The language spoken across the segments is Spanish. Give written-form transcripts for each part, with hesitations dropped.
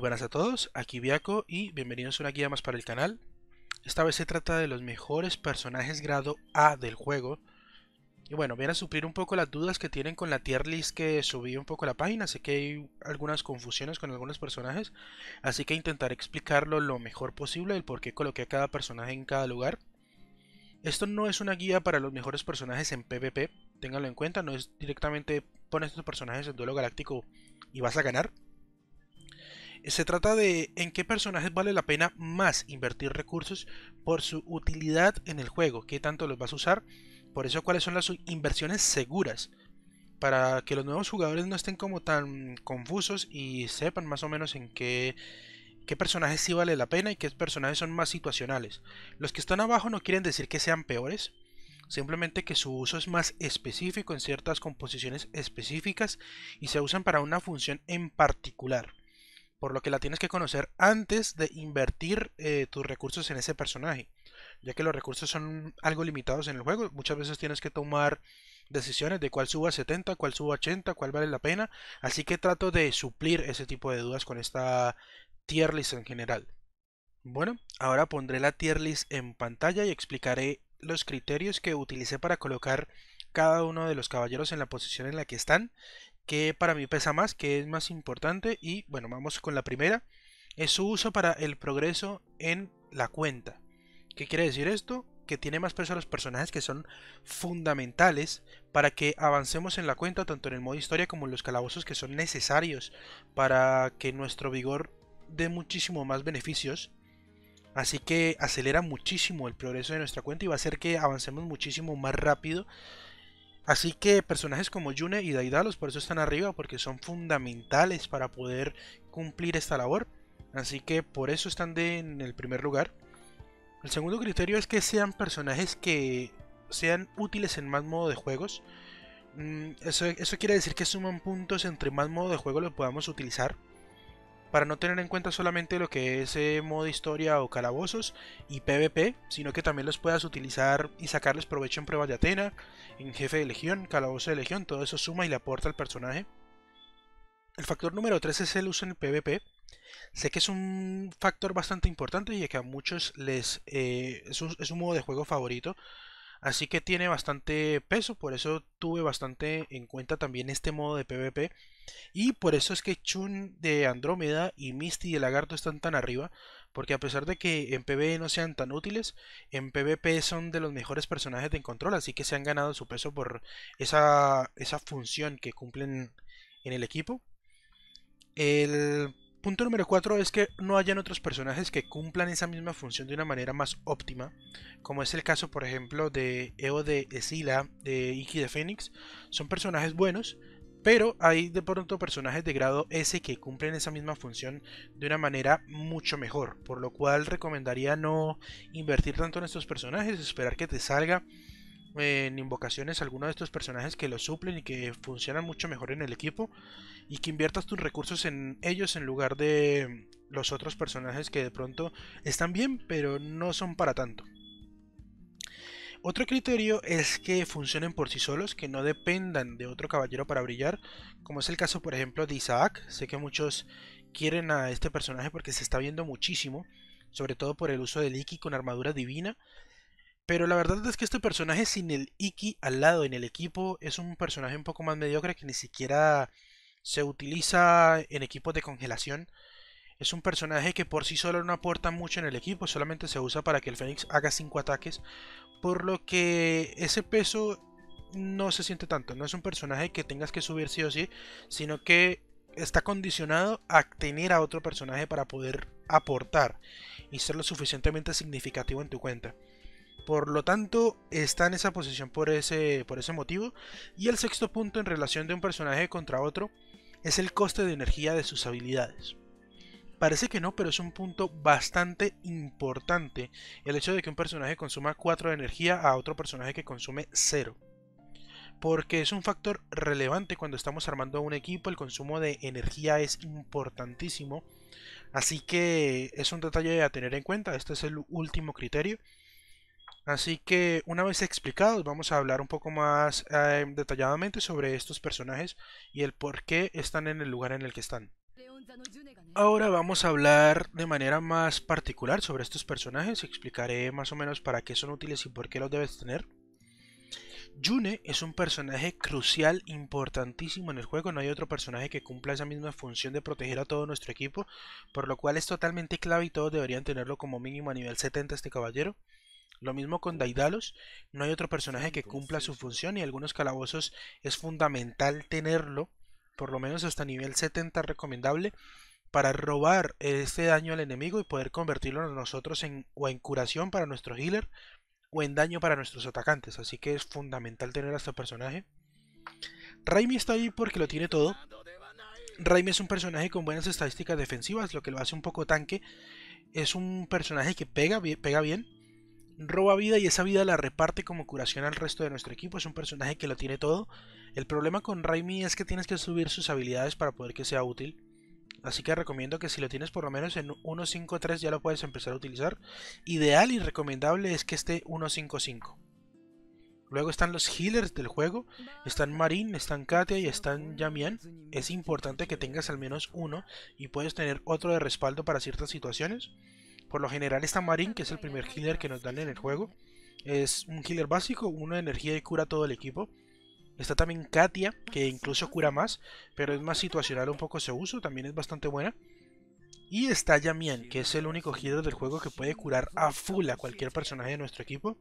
Muy buenas a todos, aquí Byakko y bienvenidos una guía más para el canal. Esta vez se trata de los mejores personajes grado A del juego. Y bueno, viene a suplir un poco las dudas que tienen con la tier list que subí un poco a la página. Sé que hay algunas confusiones con algunos personajes, así que intentaré explicarlo lo mejor posible, el por qué coloqué a cada personaje en cada lugar. Esto no es una guía para los mejores personajes en PvP, ténganlo en cuenta, no es directamente pones estos personajes en duelo galáctico y vas a ganar. Se trata de en qué personajes vale la pena más invertir recursos por su utilidad en el juego, qué tanto los vas a usar, por eso cuáles son las inversiones seguras, para que los nuevos jugadores no estén como tan confusos y sepan más o menos en qué personajes sí vale la pena y qué personajes son más situacionales. Los que están abajo no quieren decir que sean peores, simplemente que su uso es más específico en ciertas composiciones específicas y se usan para una función en particular. Por lo que la tienes que conocer antes de invertir tus recursos en ese personaje, ya que los recursos son algo limitados en el juego. Muchas veces tienes que tomar decisiones de cuál subo a 70, cuál subo a 80, cuál vale la pena. Así que trato de suplir ese tipo de dudas con esta tier list en general. Bueno, ahora pondré la tier list en pantalla y explicaré los criterios que utilicé para colocar cada uno de los caballeros en la posición en la que están, que para mí pesa más, que es más importante. Y bueno, vamos con la primera, es su uso para el progreso en la cuenta. ¿Qué quiere decir esto? Que tiene más peso a los personajes que son fundamentales para que avancemos en la cuenta, tanto en el modo historia como en los calabozos, que son necesarios para que nuestro vigor dé muchísimo más beneficios. Así que acelera muchísimo el progreso de nuestra cuenta y va a hacer que avancemos muchísimo más rápido. Así que personajes como June y Daidalos por eso están arriba, porque son fundamentales para poder cumplir esta labor. Así que por eso están en el primer lugar. El segundo criterio es que sean personajes que sean útiles en más modo de juegos. Eso quiere decir que suman puntos entre más modo de juego lo podamos utilizar, para no tener en cuenta solamente lo que es modo historia o calabozos y PvP, sino que también los puedas utilizar y sacarles provecho en pruebas de Atena, en jefe de legión, calabozo de legión. Todo eso suma y le aporta al personaje. El factor número 3 es el uso en el PvP. Sé que es un factor bastante importante y que a muchos les es un modo de juego favorito, así que tiene bastante peso. Por eso tuve bastante en cuenta también este modo de PvP. Y por eso es que Shun de Andrómeda y Misty de Lagarto están tan arriba, porque a pesar de que en PvE no sean tan útiles, en PvP son de los mejores personajes de control, así que se han ganado su peso por esa función que cumplen en el equipo. El punto número 4 es que no hayan otros personajes que cumplan esa misma función de una manera más óptima, como es el caso por ejemplo de Eo de Esila, de Ikki de Phoenix. Son personajes buenos, pero hay de pronto personajes de grado S que cumplen esa misma función de una manera mucho mejor, por lo cual recomendaría no invertir tanto en estos personajes, esperar que te salga en invocaciones alguno de estos personajes que los suplen y que funcionan mucho mejor en el equipo, y que inviertas tus recursos en ellos en lugar de los otros personajes que de pronto están bien, pero no son para tanto. Otro criterio es que funcionen por sí solos, que no dependan de otro caballero para brillar, como es el caso por ejemplo de Isaac. Sé que muchos quieren a este personaje porque se está viendo muchísimo, sobre todo por el uso del Ikki con armadura divina, pero la verdad es que este personaje sin el Ikki al lado en el equipo es un personaje un poco más mediocre, que ni siquiera se utiliza en equipos de congelación. Es un personaje que por sí solo no aporta mucho en el equipo, solamente se usa para que el Fénix haga 5 ataques, por lo que ese peso no se siente tanto. No es un personaje que tengas que subir sí o sí, sino que está condicionado a tener a otro personaje para poder aportar y ser lo suficientemente significativo en tu cuenta. Por lo tanto, está en esa posición por ese motivo. Y el sexto punto en relación de un personaje contra otro es el coste de energía de sus habilidades. Parece que no, pero es un punto bastante importante el hecho de que un personaje consuma 4 de energía a otro personaje que consume 0. Porque es un factor relevante cuando estamos armando un equipo, el consumo de energía es importantísimo. Así que es un detalle a tener en cuenta, este es el último criterio. Así que una vez explicados, vamos a hablar un poco más detalladamente sobre estos personajes y el por qué están en el lugar en el que están. Ahora vamos a hablar de manera más particular sobre estos personajes. Explicaré más o menos para qué son útiles y por qué los debes tener. June es un personaje crucial, importantísimo en el juego. No hay otro personaje que cumpla esa misma función de proteger a todo nuestro equipo, por lo cual es totalmente clave y todos deberían tenerlo como mínimo a nivel 70 este caballero. Lo mismo con Daidalos, no hay otro personaje que cumpla su función y en algunos calabozos es fundamental tenerlo, por lo menos hasta nivel 70 recomendable, para robar este daño al enemigo y poder convertirlo nosotros en curación para nuestro healer o en daño para nuestros atacantes, así que es fundamental tener a este personaje. Raimi está ahí porque lo tiene todo. Raimi es un personaje con buenas estadísticas defensivas, lo que lo hace un poco tanque. Es un personaje que pega bien, roba vida y esa vida la reparte como curación al resto de nuestro equipo. Es un personaje que lo tiene todo. El problema con Raimi es que tienes que subir sus habilidades para poder que sea útil, así que recomiendo que si lo tienes por lo menos en 1.5.3 ya lo puedes empezar a utilizar. Ideal y recomendable es que esté 1.5.5. Luego están los healers del juego, están Marin, están Katia y están Yamian. Es importante que tengas al menos uno y puedes tener otro de respaldo para ciertas situaciones. Por lo general está Marin, que es el primer healer que nos dan en el juego. Es un healer básico, uno de energía y cura todo el equipo. Está también Katia, que incluso cura más, pero es más situacional un poco su uso, también es bastante buena. Y está Yamian, que es el único healer del juego que puede curar a full a cualquier personaje de nuestro equipo.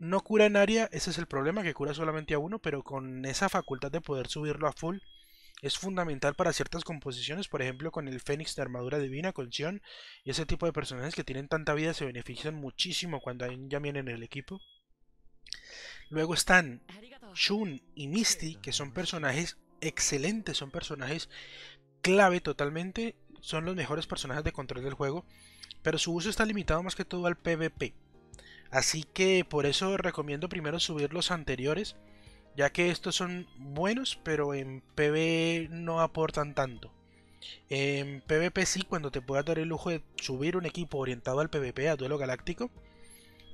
No cura en área, ese es el problema, que cura solamente a uno, pero con esa facultad de poder subirlo a full es fundamental para ciertas composiciones, por ejemplo con el Fénix de Armadura Divina, con Shun, y ese tipo de personajes que tienen tanta vida se benefician muchísimo cuando hay un Yamian en el equipo. Luego están Shun y Misty, que son personajes excelentes, son personajes clave totalmente, son los mejores personajes de control del juego, pero su uso está limitado más que todo al PvP, así que por eso recomiendo primero subir los anteriores, ya que estos son buenos, pero en PvE no aportan tanto. En PvP sí, cuando te puedas dar el lujo de subir un equipo orientado al PvP, a duelo galáctico,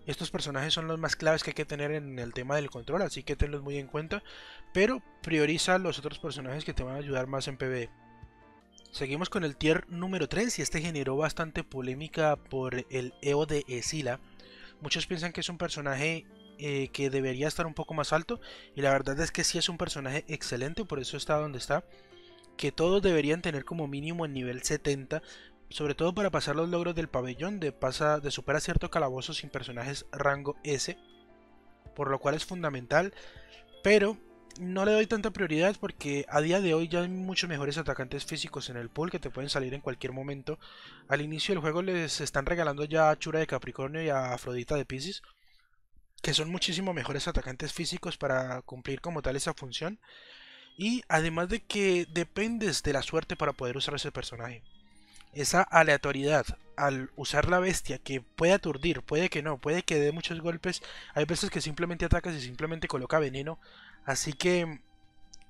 estos personajes son los más claves que hay que tener en el tema del control, así que tenlos muy en cuenta, pero prioriza los otros personajes que te van a ayudar más en PvE. Seguimos con el tier número 3 y este generó bastante polémica por el Eo de Esila. Muchos piensan que es un personaje que debería estar un poco más alto y la verdad es que sí es un personaje excelente, por eso está donde está, que todos deberían tener como mínimo en nivel 70, sobre todo para pasar los logros del pabellón, de supera cierto calabozo sin personajes rango S, por lo cual es fundamental, pero no le doy tanta prioridad porque a día de hoy ya hay muchos mejores atacantes físicos en el pool que te pueden salir en cualquier momento. Al inicio del juego les están regalando ya a Chura de Capricornio y a Afrodita de Pisces, que son muchísimo mejores atacantes físicos para cumplir como tal esa función, y además de que dependes de la suerte para poder usar ese personaje. Esa aleatoriedad al usar la bestia, que puede aturdir, puede que no, puede que dé muchos golpes, hay veces que simplemente atacas y simplemente coloca veneno, así que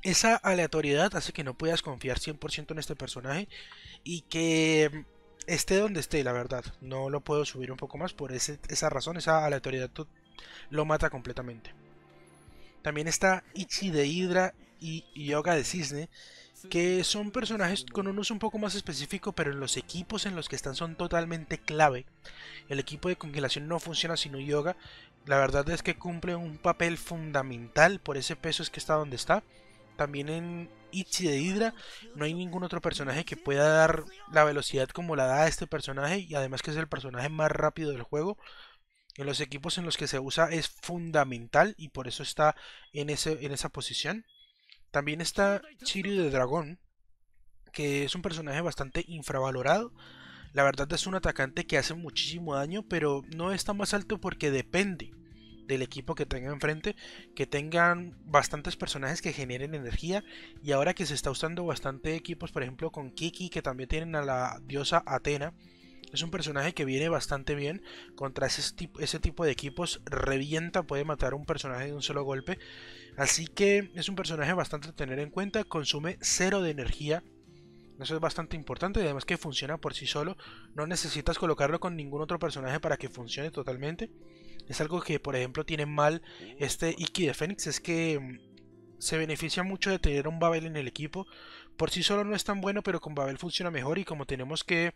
esa aleatoriedad hace que no puedas confiar 100% en este personaje y que esté donde esté, la verdad, no lo puedo subir un poco más por esa razón, esa aleatoriedad lo mata completamente. También está Ichi de Hydra y Hyoga de Cisne, que son personajes con un uso un poco más específico, pero en los equipos en los que están son totalmente clave. El equipo de congelación no funciona sin Hyoga, la verdad es que cumple un papel fundamental, por ese peso es que está donde está. También en Ikki de Hydra no hay ningún otro personaje que pueda dar la velocidad como la da este personaje, y además que es el personaje más rápido del juego. En los equipos en los que se usa es fundamental y por eso está en esa posición. También está Shiryu de Dragón, que es un personaje bastante infravalorado. La verdad es un atacante que hace muchísimo daño, pero no está más alto porque depende del equipo que tenga enfrente, que tengan bastantes personajes que generen energía. Y ahora que se está usando bastante equipos, por ejemplo con Kiki, que también tienen a la diosa Atena, es un personaje que viene bastante bien contra ese tipo de equipos, revienta, puede matar a un personaje de un solo golpe, así que es un personaje bastante a tener en cuenta. Consume 0 de energía, eso es bastante importante, y además que funciona por sí solo, no necesitas colocarlo con ningún otro personaje para que funcione totalmente. Es algo que por ejemplo tiene mal este Ikki de Phoenix, es que se beneficia mucho de tener un Babel en el equipo, Por sí solo no es tan bueno, pero con Babel funciona mejor, y como tenemos que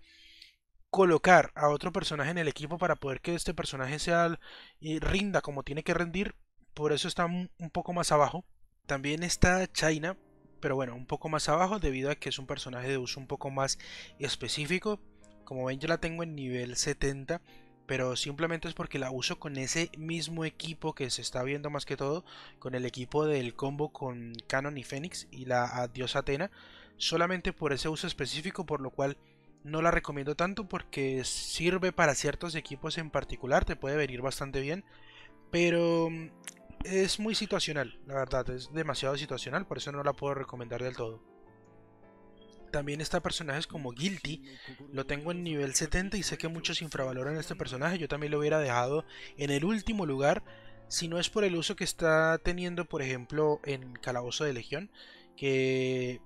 colocar a otro personaje en el equipo para poder que este personaje sea y rinda como tiene que rendir, por eso está un poco más abajo. También está Shaina, pero bueno, un poco más abajo debido a que es un personaje de uso un poco más específico. Como ven, yo la tengo en nivel 70, pero simplemente es porque la uso con ese mismo equipo que se está viendo más que todo, con el equipo del combo con Canon y Phoenix y la diosa Atena, solamente por ese uso específico, por lo cual no la recomiendo tanto, porque sirve para ciertos equipos en particular, te puede venir bastante bien, pero es muy situacional, la verdad, es demasiado situacional, por eso no la puedo recomendar del todo. También está personajes como Guilty, lo tengo en nivel 70 y sé que muchos infravaloran este personaje, yo también lo hubiera dejado en el último lugar, si no es por el uso que está teniendo, por ejemplo, en Calabozo de Legión, que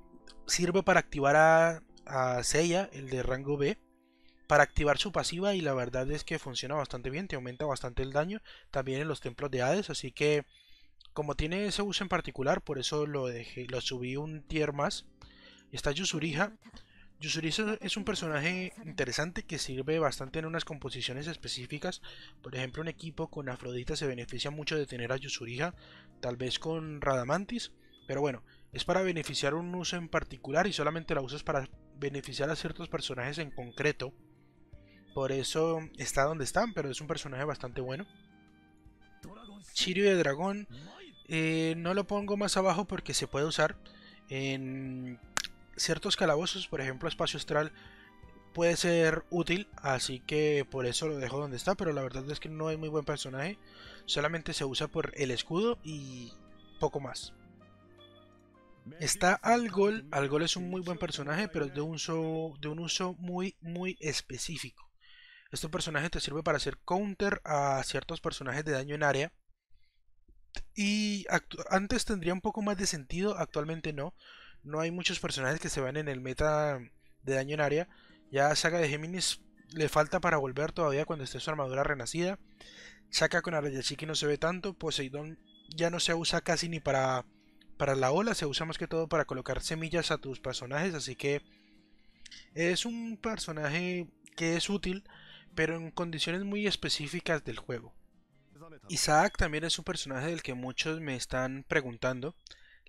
sirve para activar a Seiya, el de rango B, para activar su pasiva, y la verdad es que funciona bastante bien, te aumenta bastante el daño, también en los templos de Hades, así que como tiene ese uso en particular, por eso lo subí un tier más. Está Yusuriha. Yusuriha es un personaje interesante que sirve bastante en unas composiciones específicas. Por ejemplo, un equipo con Afrodita se beneficia mucho de tener a Yusuriha, tal vez con Radamantis, pero bueno, es para beneficiar un uso en particular y solamente la usas para beneficiar a ciertos personajes en concreto. Por eso está donde están, pero es un personaje bastante bueno. Shiryu de Dragón, no lo pongo más abajo porque se puede usar en ciertos calabozos, por ejemplo espacio astral puede ser útil, así que por eso lo dejo donde está, pero la verdad es que no es muy buen personaje, solamente se usa por el escudo y poco más. Está Algol. Algol es un muy buen personaje, pero es de un uso muy específico. Este personaje te sirve para hacer counter a ciertos personajes de daño en área, y antes tendría un poco más de sentido, actualmente no hay muchos personajes que se van en el meta de daño en área. Ya Saga de Géminis le falta para volver todavía cuando esté su armadura renacida. Shaka con Arredachiqui no se ve tanto. Poseidón ya no se usa casi ni para la ola. Se usa más que todo para colocar semillas a tus personajes. Así que es un personaje que es útil, pero en condiciones muy específicas del juego. Isaac también es un personaje del que muchos me están preguntando.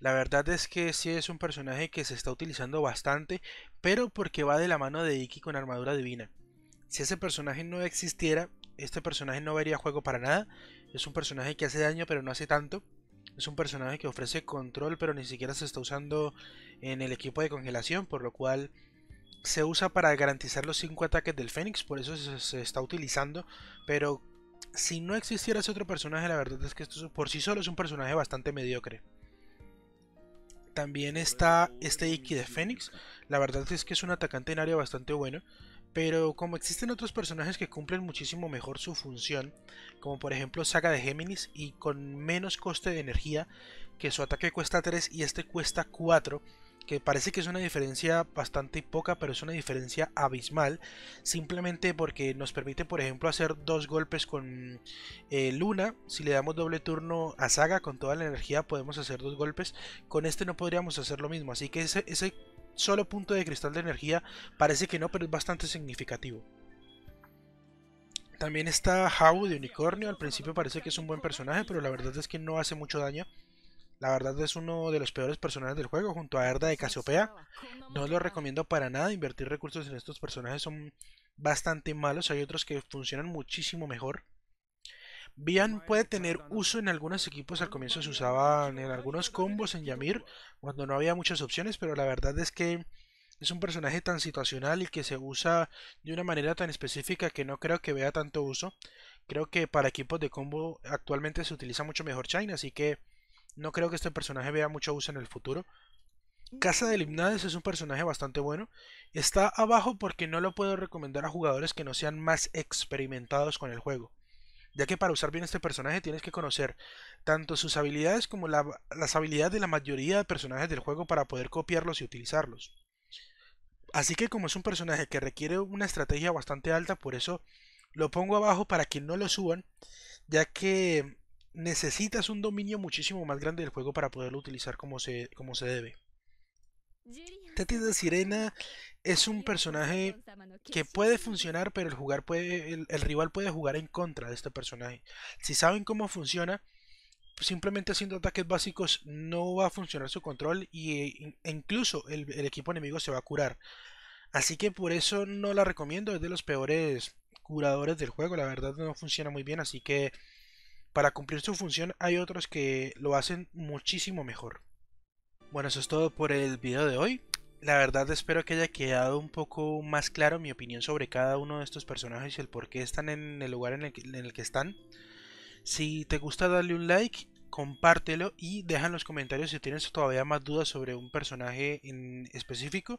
La verdad es que sí es un personaje que se está utilizando bastante, pero porque va de la mano de Ikki con armadura divina. Si ese personaje no existiera, este personaje no vería juego para nada. Es un personaje que hace daño pero no hace tanto. Es un personaje que ofrece control pero ni siquiera se está usando en el equipo de congelación, por lo cual se usa para garantizar los 5 ataques del Fénix, por eso se está utilizando, pero si no existiera ese otro personaje, la verdad es que esto por sí solo es un personaje bastante mediocre. También está este Ikki de Phoenix, la verdad es que es un atacante en área bastante bueno, pero como existen otros personajes que cumplen muchísimo mejor su función, como por ejemplo Saga de Géminis, y con menos coste de energía, que su ataque cuesta 3 y este cuesta 4, que parece que es una diferencia bastante poca, pero es una diferencia abismal, simplemente porque nos permite por ejemplo hacer 2 golpes con Luna. Si le damos doble turno a Saga con toda la energía podemos hacer 2 golpes, con este no podríamos hacer lo mismo, así que ese solo punto de cristal de energía parece que no, pero es bastante significativo. También está Hao de Unicornio, al principio parece que es un buen personaje, pero la verdad es que no hace mucho daño. La verdad es uno de los peores personajes del juego, junto a Erda de Casiopea. No lo recomiendo para nada, invertir recursos en estos personajes son bastante malos, hay otros que funcionan muchísimo mejor. Byakko puede tener uso en algunos equipos, al comienzo se usaban en algunos combos en Yamir, cuando no había muchas opciones, pero la verdad es que es un personaje tan situacional y que se usa de una manera tan específica que no creo que vea tanto uso. Creo que para equipos de combo actualmente se utiliza mucho mejor Shaina, así que no creo que este personaje vea mucho uso en el futuro. Casa del Himnades es un personaje bastante bueno. Está abajo porque no lo puedo recomendar a jugadores que no sean más experimentados con el juego, ya que para usar bien este personaje tienes que conocer tanto sus habilidades como las habilidades de la mayoría de personajes del juego para poder copiarlos y utilizarlos. Así que como es un personaje que requiere una estrategia bastante alta, por eso lo pongo abajo para que no lo suban, ya que necesitas un dominio muchísimo más grande del juego para poderlo utilizar como se debe. Teti de Sirena es un personaje que puede funcionar, pero el rival puede jugar en contra de este personaje. Si saben cómo funciona, simplemente haciendo ataques básicos no va a funcionar su control e incluso el equipo enemigo se va a curar. Así que por eso no la recomiendo, es de los peores curadores del juego, la verdad no funciona muy bien, así que para cumplir su función hay otros que lo hacen muchísimo mejor. Bueno, eso es todo por el video de hoy. La verdad espero que haya quedado un poco más claro mi opinión sobre cada uno de estos personajes y el por qué están en el lugar en el que están. Si te gusta, dale un like, compártelo y deja en los comentarios si tienes todavía más dudas sobre un personaje en específico.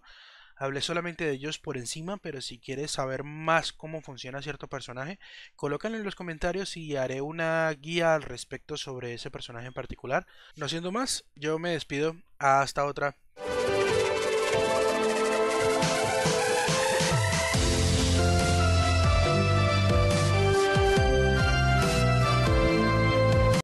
Hablé solamente de ellos por encima, pero si quieres saber más cómo funciona cierto personaje, colócalo en los comentarios y haré una guía al respecto sobre ese personaje en particular. No siendo más, yo me despido. Hasta otra.